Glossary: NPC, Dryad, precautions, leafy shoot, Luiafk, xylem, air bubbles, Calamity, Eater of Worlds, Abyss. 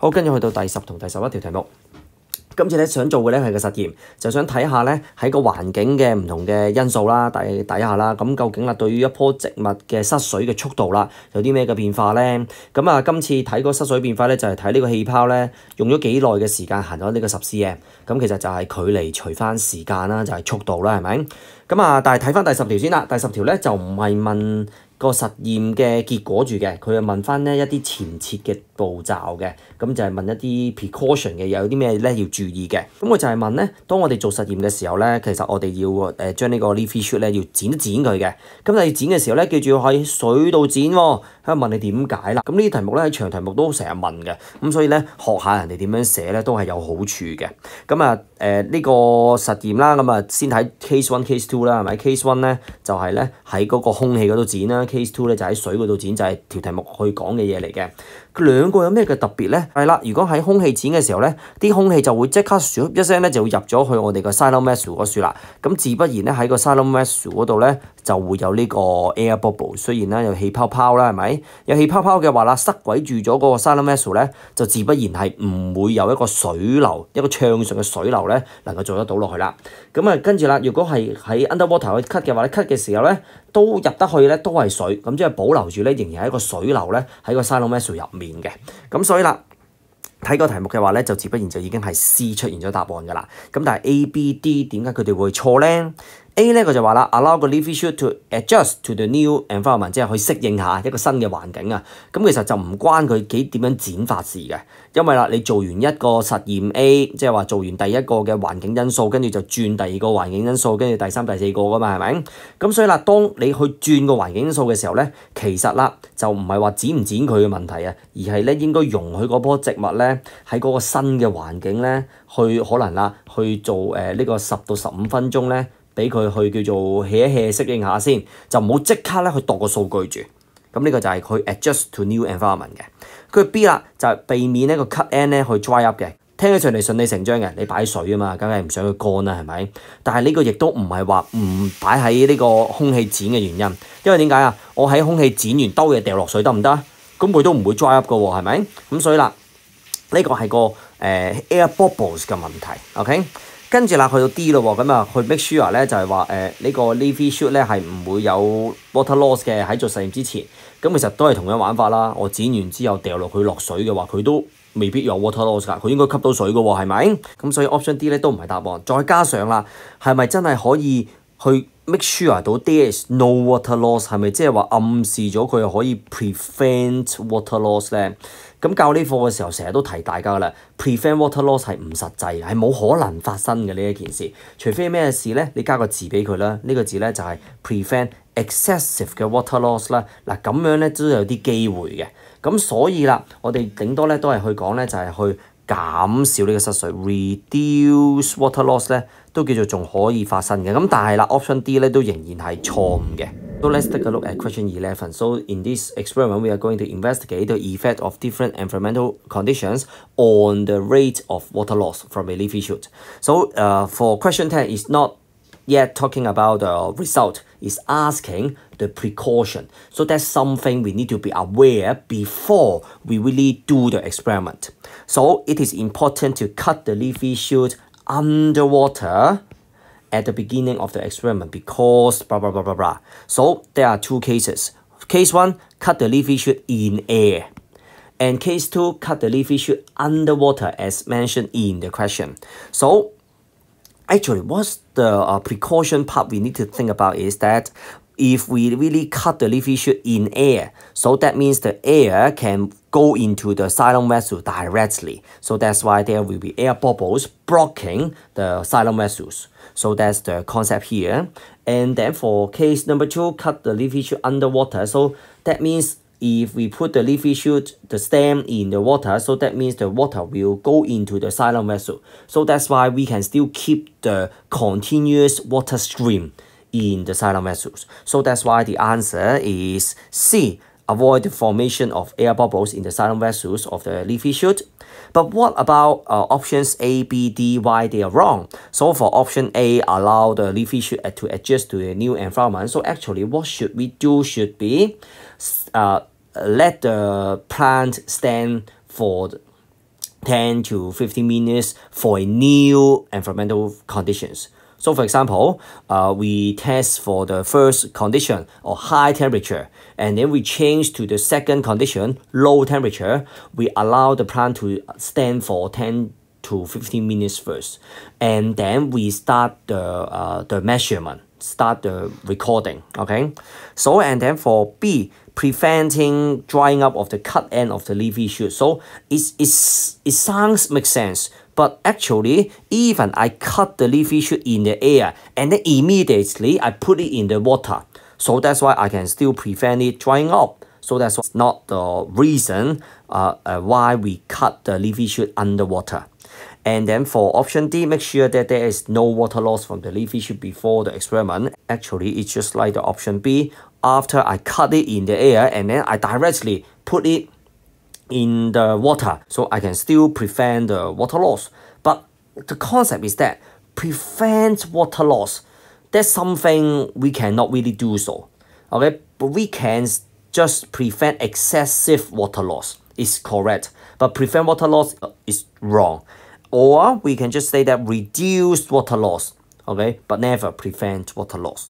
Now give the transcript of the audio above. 好，跟住去到第10同第11條題目。 今次咧想做嘅咧係個實驗，就想睇下咧喺個環境嘅唔同嘅因素啦、底下啦，咁究竟啦對於一棵植物嘅失水嘅速度啦，有啲咩嘅變化咧？咁啊，今次睇個失水變化咧，就係睇呢個氣泡咧用咗幾耐嘅時間行咗呢個10 cm， 咁其實就係距離除返時間啦，就係速度啦，係咪？咁啊，但係睇返第10條先啦，第10條咧就唔係問 個實驗嘅結果住嘅，佢係問返呢一啲前設嘅步驟嘅，咁就係問一啲 precaution 嘅，有啲咩呢要注意嘅。咁我就係問呢，當我哋做實驗嘅時候呢，其實我哋要將呢個 leafy shoot 呢要剪一剪佢嘅。咁但係剪嘅時候呢，記住要喺水度剪喎。喺度問你點解啦？咁呢啲題目呢，喺長題目都成日問嘅，咁所以呢，學下人哋點樣寫呢，都係有好處嘅。咁啊呢個實驗啦，咁啊先睇 case 1、case 2 啦，係咪 ？case 1 呢，就係呢喺嗰個空氣嗰度剪啦。 case 2 咧就喺水嗰度剪，就係條題目去講嘅嘢嚟嘅。佢兩個有咩嘅特別呢？係啦，如果喺空氣剪嘅時候呢，啲空氣就會即刻一聲呢就會入咗去我哋個 xylem vessel 嗰處啦。咁自不然呢，喺個 xylem vessel 嗰度呢，就會有呢個 air bubble。雖然啦有氣泡泡啦，係咪？有氣泡泡嘅話啦，塞鬼住咗個 xylem vessel 呢，就自不然係唔會有一個水流，一個暢順嘅水流呢，能夠做得到落去啦。咁啊，跟住啦，如果係喺 underwater 去 cut 嘅話咧，cut 嘅時候呢，都入得去呢，都係 水咁即係保留住咧，仍然係一個水流咧喺個 xylem vessel 入面嘅，咁所以啦。 睇個題目嘅話咧，就自不然就已經係 C 出現咗答案㗎啦。咁但係 A、B、D 點解佢哋會錯呢？ A 咧佢就話啦 ，allow 個 leafy shoot to adjust to the new environment， 即係去適應下一個新嘅環境啊。咁其實就唔關佢點樣剪法事嘅，因為啦，你做完一個實驗 A， 即係話做完第一個嘅環境因素，跟住就轉第2個環境因素，跟住第3、第4個㗎嘛，係咪？咁所以啦，當你去轉個環境因素嘅時候咧，其實啦就唔係話剪唔剪佢嘅問題啊，而係咧應該容許嗰棵植物咧。 喺嗰個新嘅環境咧，去可能啦，去做呢個10到15分鐘咧，俾佢去叫做 hea 適應下先，就唔好即刻咧去度個數據住。咁呢個就係佢 adjust to new environment 嘅。佢 B 啦就係避免呢個 cut end 咧去 dry up 嘅。 聽起上嚟順理成章嘅，你擺水啊嘛，梗係唔想佢乾啦，係咪？但係呢個亦都唔係話唔擺喺呢個空氣剪嘅原因，因為點解啊？我喺空氣剪完兜嘢掉落水得唔得？咁佢都唔會 dry up 嘅喎，係咪？咁所以啦。 呢個係個air bubbles 嘅問題 ，OK？ 跟住啦，去到 D 咯喎，咁啊去 make sure 咧就係話呢個 leafy shoot 咧係唔會有 water loss 嘅喺做實驗之前，咁其實都係同樣玩法啦。我剪完之後掉落去落水嘅話，佢都未必有 water loss 㗎，佢應該吸到水嘅喎，係咪？咁所以 option D 咧都唔係答案。再加上啦，係咪真係可以去 make sure 到 there is no water loss 係咪即係話暗示咗佢可以 prevent water loss 咧？ 咁教呢課嘅時候，成日都提大家㗎啦 ，prevent water loss 係唔實際，係冇可能發生嘅呢一件事。除非咩事呢？你加個字俾佢啦，呢個字呢就係 prevent excessive 嘅 water loss 啦。嗱咁樣呢都有啲機會嘅。咁所以啦，我哋頂多呢都係去講呢，就係去減少呢個失水 ，reduce water loss 呢都叫做仲可以發生嘅。咁但係啦 ，option D 呢都仍然係錯誤嘅。 So let's take a look at question 11. So in this experiment, we are going to investigate the effect of different environmental conditions on the rate of water loss from a leafy shoot. So for question 10, it's not yet talking about the result. It's asking the precaution. So that's something we need to be aware before we really do the experiment. So it is important to cut the leafy shoot underwater at the beginning of the experiment because blah blah blah blah blah. So there are two cases. Case 1, cut the leafy shoot in air. And case 2, cut the leafy shoot underwater as mentioned in the question. So actually what's the precaution part we need to think about is that if we really cut the leafy shoot in air, so that means the air can go into the xylem vessel directly. So that's why there will be air bubbles blocking the xylem vessels. So that's the concept here. And then for case number 2, cut the leafy shoot underwater. So that means if we put the leafy shoot, the stem in the water, so that means the water will go into the xylem vessel. So that's why we can still keep the continuous water stream in the xylem vessels. So that's why the answer is C. Avoid the formation of air bubbles in the xylem vessels of the leafy shoot. But what about options A, B, D, why they are wrong? So for option A, allow the leafy shoot to adjust to the new environment. So actually what should we do should be let the plant stand for 10 to 15 minutes for a new environmental conditions. So for example, we test for the first condition or high temperature, and then we change to the second condition, low temperature. We allow the plant to stand for 10 to 15 minutes first, and then we start the measurement, start the recording, okay? So, and then for B, preventing drying up of the cut end of the leafy shoot. So it sounds makes sense. But actually, even I cut the leafy shoot in the air and then immediately I put it in the water. So that's why I can still prevent it drying up. So that's not the reason why we cut the leafy shoot underwater. And then for option D, make sure that there is no water loss from the leafy shoot before the experiment. Actually, it's just like the option B. After I cut it in the air and then I directly put it in the water, so I can still prevent the water loss. But the concept is that prevent water loss, that's something we cannot really do so, okay? But we can just prevent excessive water loss is correct, but prevent water loss is wrong. Or we can just say that reduce water loss, okay? But never prevent water loss.